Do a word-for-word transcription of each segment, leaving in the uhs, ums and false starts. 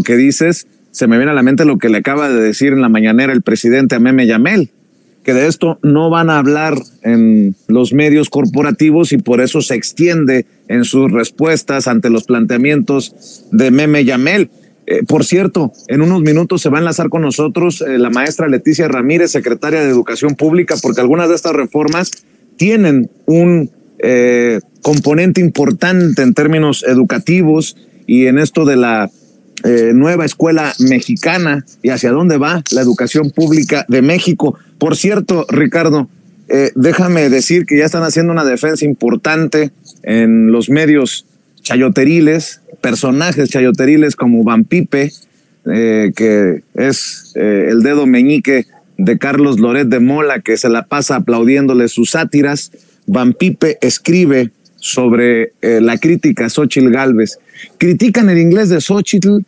lo que dices, se me viene a la mente lo que le acaba de decir en La Mañanera el presidente a Meme Yamel, que de esto no van a hablar en los medios corporativos y por eso se extiende en sus respuestas ante los planteamientos de Meme Yamel. Eh, por cierto, en unos minutos se va a enlazar con nosotros eh, la maestra Leticia Ramírez, secretaria de Educación Pública, porque algunas de estas reformas tienen un eh, componente importante en términos educativos y en esto de la eh, nueva escuela mexicana y hacia dónde va la educación pública de México. Por cierto, Ricardo, eh, déjame decir que ya están haciendo una defensa importante en los medios chayoteriles, personajes chayoteriles como Vampipe, eh, que es eh, el dedo meñique de Carlos Loret de Mola, que se la pasa aplaudiéndole sus sátiras. Vampipe escribe sobre eh, la crítica a Xochitl Gálvez. Critican el inglés de Xochitl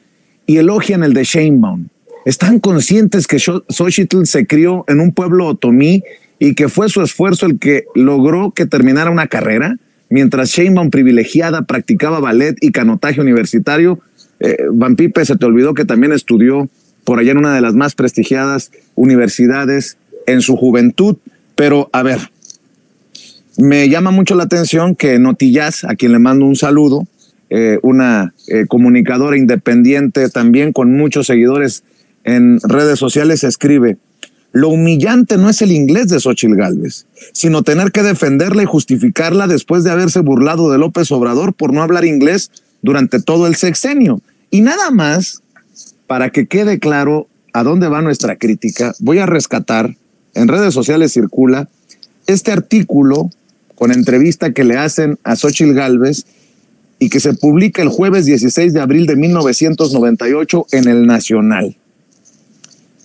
y elogian el de Sheinbaum. Están conscientes que Xochitl se crió en un pueblo otomí y que fue su esfuerzo el que logró que terminara una carrera. Mientras Sheinbaum, privilegiada, practicaba ballet y canotaje universitario, eh, Vampipe, se te olvidó que también estudió por allá en una de las más prestigiadas universidades en su juventud. Pero, a ver, me llama mucho la atención que Noti Jazz, a quien le mando un saludo, eh, una eh, comunicadora independiente también con muchos seguidores en redes sociales, escribe: lo humillante no es el inglés de Xochitl Gálvez, sino tener que defenderla y justificarla después de haberse burlado de López Obrador por no hablar inglés durante todo el sexenio. Y nada más, para que quede claro a dónde va nuestra crítica, voy a rescatar, en redes sociales circula, este artículo con entrevista que le hacen a Xochitl Gálvez y que se publica el jueves dieciséis de abril de mil novecientos noventa y ocho en El Nacional.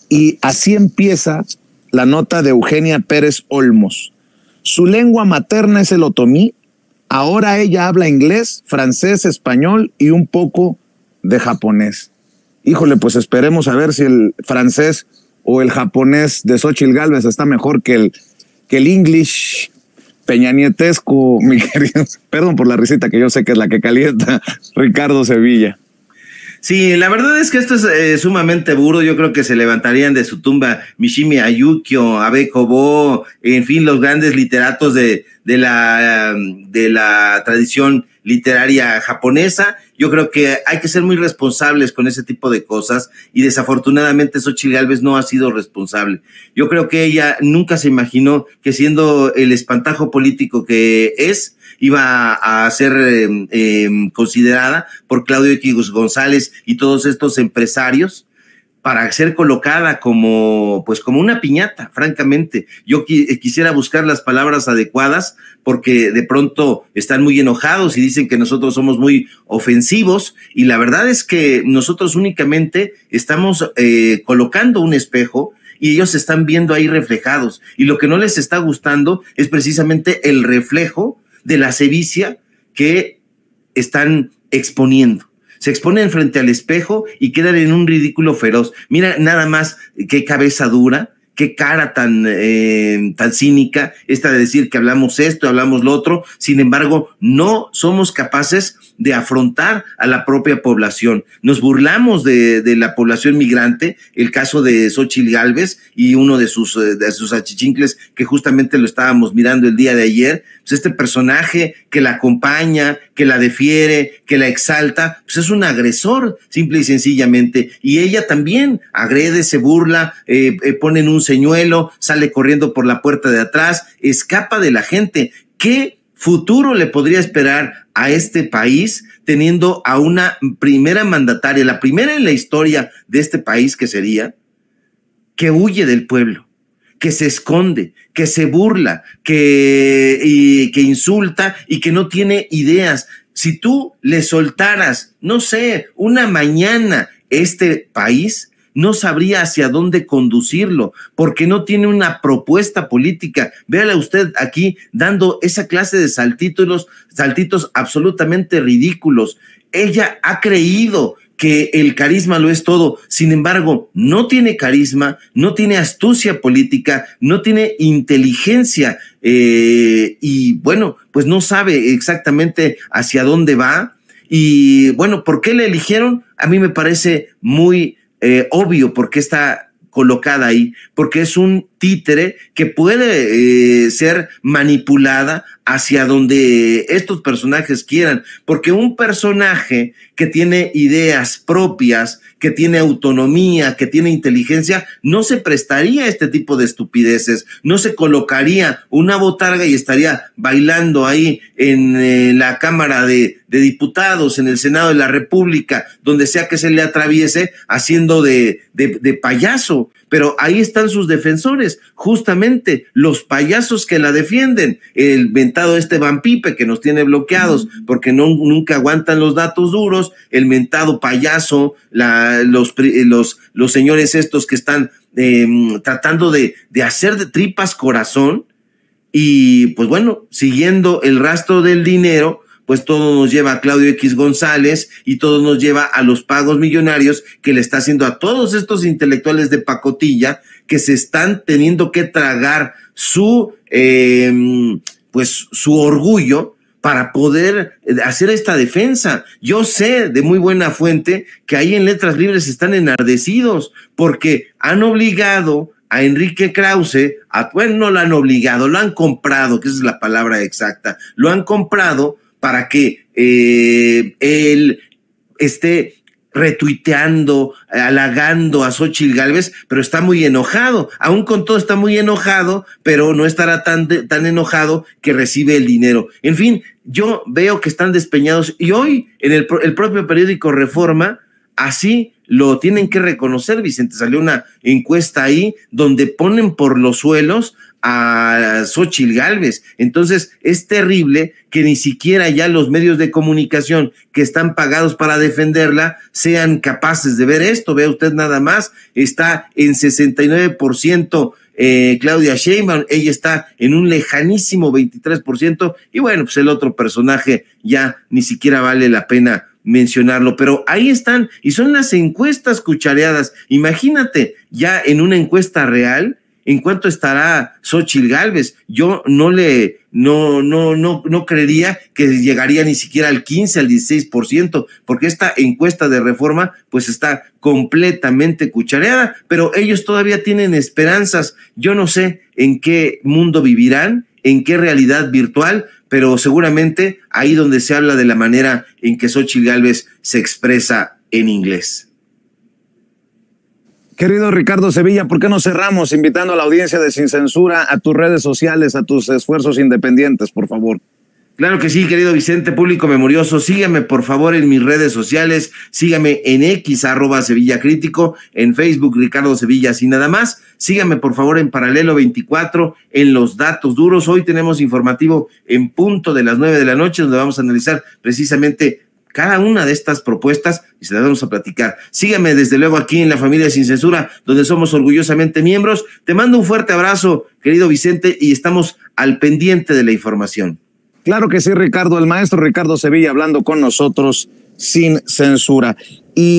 Y así empieza la nota de Eugenia Pérez Olmos. Su lengua materna es el otomí. Ahora ella habla inglés, francés, español y un poco de japonés. Híjole, pues esperemos a ver si el francés o el japonés de Xochitl Gálvez está mejor que el, que el English peñanietesco, mi querido. Perdón por la risita, que yo sé que es la que calienta, Ricardo Sevilla. Sí, la verdad es que esto es eh, sumamente burdo. Yo creo que se levantarían de su tumba Mishima Yukio, Abe Kobo, en fin, los grandes literatos de, de, la, de la tradición literaria japonesa. Yo creo que hay que ser muy responsables con ese tipo de cosas y desafortunadamente Xochitl Gálvez no ha sido responsable. Yo creo que ella nunca se imaginó que siendo el espantajo político que es, iba a ser eh, eh, considerada por Claudio X González y todos estos empresarios para ser colocada como, pues, como una piñata, francamente. Yo qui- quisiera buscar las palabras adecuadas porque de pronto están muy enojados y dicen que nosotros somos muy ofensivos y la verdad es que nosotros únicamente estamos eh, colocando un espejo y ellos se están viendo ahí reflejados y lo que no les está gustando es precisamente el reflejo de la sevicia que están exponiendo. Se exponen frente al espejo y quedan en un ridículo feroz. Mira nada más qué cabeza dura, qué cara tan, eh, tan cínica esta de decir que hablamos esto, hablamos lo otro. Sin embargo, no somos capaces de afrontar a la propia población. Nos burlamos de, de la población migrante, el caso de Xochitl Gálvez y uno de sus, de sus achichincles que justamente lo estábamos mirando el día de ayer. Pues este personaje que la acompaña, que la defiere, que la exalta, pues es un agresor, simple y sencillamente. Y ella también agrede, se burla, eh, eh, pone en un señuelo, sale corriendo por la puerta de atrás, escapa de la gente. ¿Qué futuro le podría esperar a este país teniendo a una primera mandataria, la primera en la historia de este país que sería, que huye del pueblo, que se esconde, que se burla, que, y, que insulta y que no tiene ideas? Si tú le soltaras, no sé, una mañana este país, no sabría hacia dónde conducirlo, porque no tiene una propuesta política. Véala usted aquí dando esa clase de saltitos, saltitos absolutamente ridículos. Ella ha creído que el carisma lo es todo, sin embargo, no tiene carisma, no tiene astucia política, no tiene inteligencia eh, y bueno, pues no sabe exactamente hacia dónde va Y bueno, ¿por qué la eligieron? A mí me parece muy eh, obvio por qué está colocada ahí, porque es un títere que puede eh, ser manipulada hacia donde estos personajes quieran, porque un personaje que tiene ideas propias, que tiene autonomía, que tiene inteligencia, no se prestaría a este tipo de estupideces, no se colocaría una botarga y estaría bailando ahí en eh, la Cámara de, de Diputados, en el Senado de la República, donde sea que se le atraviese, haciendo de, de, de payaso. Pero ahí están sus defensores, justamente los payasos que la defienden, el mentado este Vampipe que nos tiene bloqueados porque no, nunca aguantan los datos duros, el mentado payaso, la, los, los, los señores estos que están eh, tratando de, de hacer de tripas corazón. Y pues bueno, siguiendo el rastro del dinero, pues todo nos lleva a Claudio X González y todo nos lleva a los pagos millonarios que le está haciendo a todos estos intelectuales de pacotilla que se están teniendo que tragar su, eh, pues su orgullo para poder hacer esta defensa. Yo sé de muy buena fuente que ahí en Letras Libres están enardecidos porque han obligado a Enrique Krauze, a, bueno, no lo han obligado, lo han comprado, que esa es la palabra exacta, lo han comprado para que eh, él esté retuiteando, halagando a Xochitl Gálvez, pero está muy enojado. Aún con todo está muy enojado, pero no estará tan, de, tan enojado que recibe el dinero. En fin, yo veo que están despeñados y hoy en el, el propio periódico Reforma, así lo tienen que reconocer, Vicente. Salió una encuesta ahí donde ponen por los suelos a Xochitl Gálvez. Entonces es terrible que ni siquiera ya los medios de comunicación que están pagados para defenderla sean capaces de ver esto. Vea usted nada más, está en sesenta y nueve por ciento eh, Claudia Sheinbaum, ella está en un lejanísimo veintitrés por ciento y bueno, pues el otro personaje ya ni siquiera vale la pena mencionarlo, pero ahí están y son las encuestas cuchareadas. Imagínate ya en una encuesta real ¿en cuánto estará Xochitl Gálvez? Yo no le, no, no, no, no creería que llegaría ni siquiera al quince, al dieciséis por ciento, porque esta encuesta de Reforma pues está completamente cuchareada, pero ellos todavía tienen esperanzas. Yo no sé en qué mundo vivirán, en qué realidad virtual, pero seguramente ahí donde se habla de la manera en que Xochitl Gálvez se expresa en inglés. Querido Ricardo Sevilla, ¿por qué no cerramos invitando a la audiencia de Sin Censura a tus redes sociales, a tus esfuerzos independientes, por favor? Claro que sí, querido Vicente, público memorioso, sígame por favor en mis redes sociales, sígame en X, arroba Sevilla Crítico, en Facebook, Ricardo Sevilla, así nada más, sígame por favor en Paralelo veinticuatro, en Los Datos Duros. Hoy tenemos informativo en punto de las nueve de la noche, donde vamos a analizar precisamente cada una de estas propuestas y se las vamos a platicar. Sígame desde luego aquí en la familia Sin Censura, donde somos orgullosamente miembros. Te mando un fuerte abrazo, querido Vicente, y estamos al pendiente de la información. Claro que sí, Ricardo, el maestro Ricardo Sevilla hablando con nosotros Sin Censura. Y